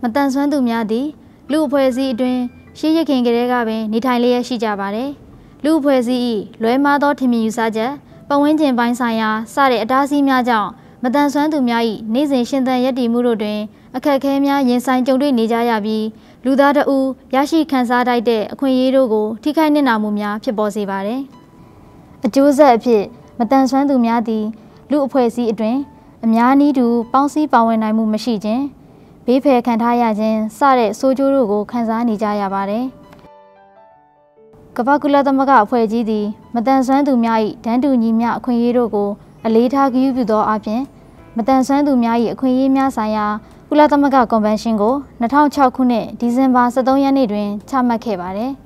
Matan Sandu Myadi, Lu Poesi Dwin, Shiyakin Geregabe, Nitalia Shijabare, Lu Poesi, Loema Dotimi Usaja, Pawentin Vinesaya, Sare Adasi Myajang, Matan Sandu Myai, Nizin Shindan Yadi Murudwin, Akakemia Yensan Jodri Nijayabi, Ludada U, Yashi Kansada de, Aquirogo, Tikanina Mumia, Pibosivare. A Joseph Pit, Matan Sandu Myadi, Lu Poesi Dwin. Amyani do bouncy power I move machine. Bepe can tie again, Sare, Sojurugo, Kanzani Jayabare. Cavacula the Maga Puegidi, Madan Sandu Mai, Tandu Nimia, Queerogo, a late hag you do apien. Madan Sandu Mai, Queemia Saya, Ulatamaga Convention go, Natan Chacune, December Sadoya Nedrin, Tamakebare.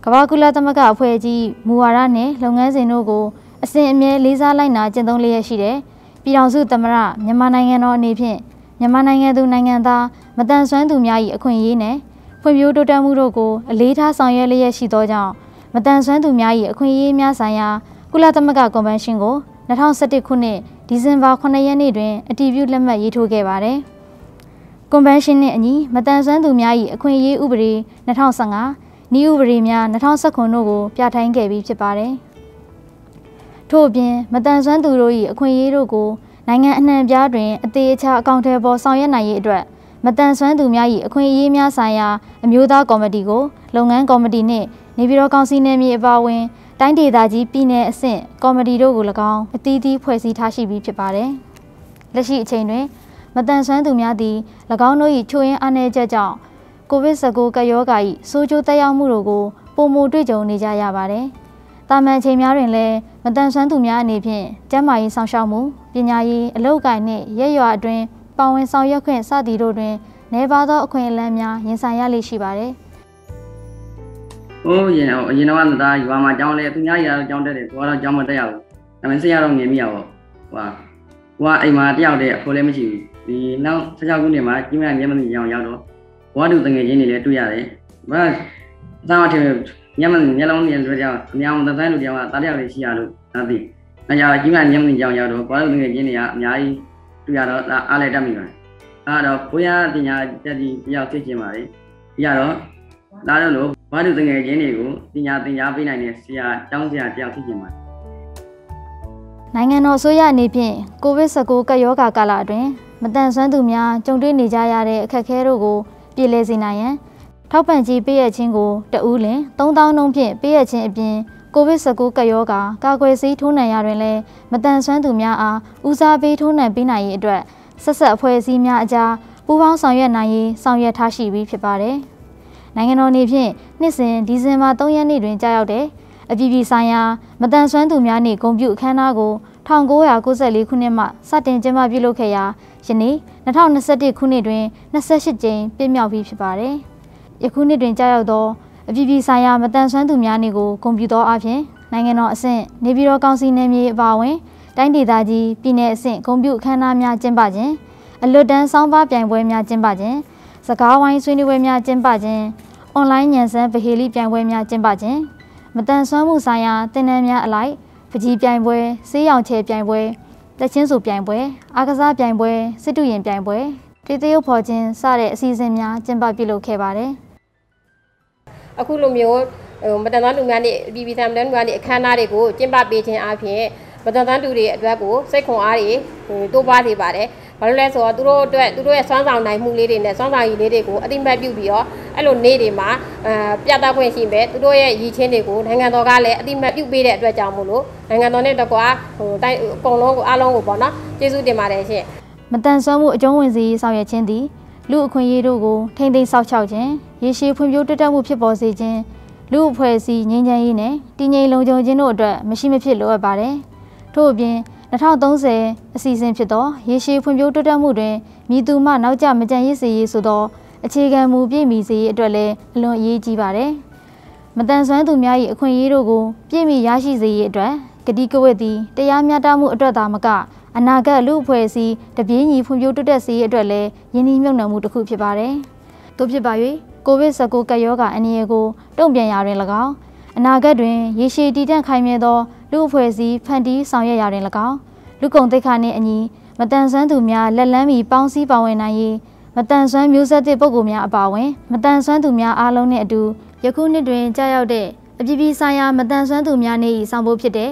Cavacula the Maga Puegi, Muarane, Longazenogo, a Saint Mere Lisa Lina, Gendolia Shide. ပြည်ထောင်စုသမ္မတမြန်မာနိုင်ငံတော်အနေဖြင့်မြန်မာနိုင်ငံသူနိုင်ငံသားမတန်ဆွမ်းသူများ၏အခွင့်အရေးနှင့်ဖွံ့ဖြိုးတိုးတက်မှုတို့ကိုအလေးထားဆောင်ရွက်လျက်ရှိသောကြောင့်မတန်ဆွမ်းသူများ၏အခွင့်အရေးများဆိုင်ရာကုလသမဂ္ဂကွန်ဗန်ရှင်းကို2009ခုနှစ်ဒီဇင်ဘာ9ရက်နေ့တွင်အတည်ပြုလက်မှတ်ရေးထိုးခဲ့ပါသည်။ ထို့အပြင်မတန်ဆွမ်းသူတို့၏အခွင့်အရေးတို့ကိုနိုင်ငံအနှံ့အပြားတွင်အသေးအချာအကောင့်ထဲပေါ်ဆောင်ရွက်နိုင်ရေးအတွက်မတန်ဆွမ်းသူများ၏အခွင့်အရေးများဆိုင်ရာအမျိုးသားကော်မတီကိုလုပ်ငန်းကော်မတီနှင့်နေပြည်တော်ကောင်စီနှင့်မြေအပါအဝင်တိုင်းဒေသကြီးပြည်နယ်အစဉ်ကော်မတီတို့ကို၎င်းအတည်တည်ဖွဲ့စည်းထားရှိပြီးဖြစ်ပါသည်။ လက်ရှိအချိန်တွင်မတန်ဆွမ်းသူများသည်၎င်းတို့၏ချို့ယွင်းအားနည်းချက်ကြောင့်ကိုဗစ်-19 ကာရောဂါ၏ဆိုးကျိုးသက်ရောက်မှုတို့ကို တာမန်ချိန်များတွင်လည်းမတန်ဆွမ်းသူများအနေဖြင့်ကျန်းမာရေးဆောင်ရှောက်မှု၊ပညာရေး၊အလုပ်အကိုင်နှင့်ရက်ရွာအတွင်းပါဝင်ဆောင်ရွက်ခွင့်စသည့်တို့တွင်နေပါသောအခွင့်အလမ်းများရင်ဆိုင်ရလိမ့်ရှိပါသည်။ နိုင်ငံတော်အစိုးရအနေဖြင့်ကိုဗစ်-19 ကာလအတွင်းမတန်ဆွမ်းသူများကြုံတွေ့နေကြရတဲ့အခက်အခဲတို့ကိုပြေလည်စေနိုင်ရန် ထောက်ပံ့ကြေးပေးအပ်ခြင်းကိုတဦးလျှင်3,000 ယခုနှစ်တွင်ကြားရောက်သောအပြည်ပြည်ဆိုင်ရာမတန်ဆွမ်းသူများနေ့ကိုဂုဏ်ပြုသောအားဖြင့်နိုင်ငံတော်အဆင့်နေပြည်တော်ကောင်စီနယ်မြေအပါအဝင်တိုင်းဒေသကြီးပြည်နယ်အဆင့်ဂုဏ်ပြုအခမ်းအနားများကျင်းပ။ အခုလိုမျိုးမတန်ဆွမ်းလူများနှင့်အပြည်ပြည်ဆိုင်ရာမတန်ဆွမ်းသူများနေ့ကိုကျင်းပပေးခြင်းအပြင်မတန်ဆွမ်းသူတွေအတွက်ကိုစိတ်ခွန်အားဖြင့်တိုးပွားစေပါတယ်။ဘာလို့လဲဆိုတော့သူတို့အတွက်သူတို့ရဲ့စွမ်းဆောင်နိုင်မှုလေးတွေနဲ့စွမ်းဆောင်ရည်လေးတွေကိုအသိအမှတ်ပြုပြီးတော့အဲ့လိုနေ့တွေမှာပြသခွင့်ရှိမယ်သူတို့ရဲ့ရည်ချင်းတွေကိုနိုင်ငံတော်ကလည်းအသိအမှတ်ပြုပေးတဲ့အတွက်ကြောင့်မို့လို့နိုင်ငံတော်နဲ့တကွာတိုင်ကုံလုံးကိုအားလုံးကိုပေါ့နော်ကျေးဇူးတင်ပါတယ်ရှင်။ မတန်ဆွမ်းမှုအကျုံးဝင်စေဆောင်ရွက်ခြင်းသည်လူ့အဖွဲ့အစည်းငြိမ်းချမ်းရေးနှင့်တည်ငြိမ်လုံခြုံခြင်းတို့အတွက်မရှိမဖြစ်လိုအပ်ပါသည်။မတန်ဆွမ်းမှုအကျုံးဝင်စေဆောင်ရွက်ခြင်းသည်လူ့အဖွဲ့အစည်းငြိမ်းချမ်းရေးနှင့်တည်ငြိမ်လုံခြုံခြင်းတို့အတွက်မရှိမဖြစ်လိုအပ်ပါသည်။တိုးပြပါ၍ကိုဗစ်-19 ကာရောဂါအန္တရာယ်ကိုတုံ့ပြန်ရာတွင်၎င်း အနာဂတ်တွင်ရေရှည်တည်တံ့ခိုင်မြဲသောလူ့အဖွဲ့အစည်းဖန်တီးဆောင်ရွက်ရာတွင်၎င်း လူကုန်တိုက်ခါနှင့်အညီမတန်ဆွမ်းသူများလက်လန်းမီပေါင်းစည်းပါဝင်နိုင်ရေး မတန်ဆွမ်းသူများ၏အခွင့်အရေးများဆိုင်ရာအမျိုးသားကော်မတီကို မတန်ဆွမ်းမျိုးဆက်သစ်ပုဂ္ဂိုလ်များအပါအဝင်မတန်ဆွမ်းသူများအားလုံးနဲ့အတူယခုနှစ်တွင်ကြားရောက်တဲ့အပြည်ပြည်ဆိုင်ရာမတန်ဆွမ်းသူများနေ့၏ဆောင်ပုဒ်ဖြစ်တဲ့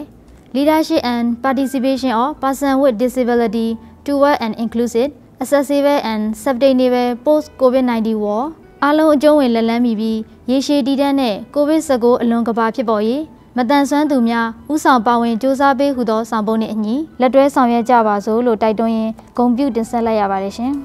Leadership and Participation of Persons with Disability Toward an Inclusive, Accessible and Sustainable Post-COVID-19 World အားလုံးအကျုံးဝင်လက်လန်းမိပြီးရေရှည်တည်တံ့တဲ့ COVID-19 အလွန်ကဘာဖြစ်ပေါ်ရေးမတန်ဆွမ်းသူများဥဆောင်ပါဝင်စူးစမ်းပေးဟူသောဆောင်ပုဒ်နှင့်အညီလက်တွဲဆောင်ရွက်ကြပါစို့လို့တိုက်တွန်းရင်းဂုဏ်ပြုတင်ဆက်လိုက်ရပါတယ်ရှင်။